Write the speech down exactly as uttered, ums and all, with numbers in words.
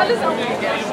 alles aufgegessen.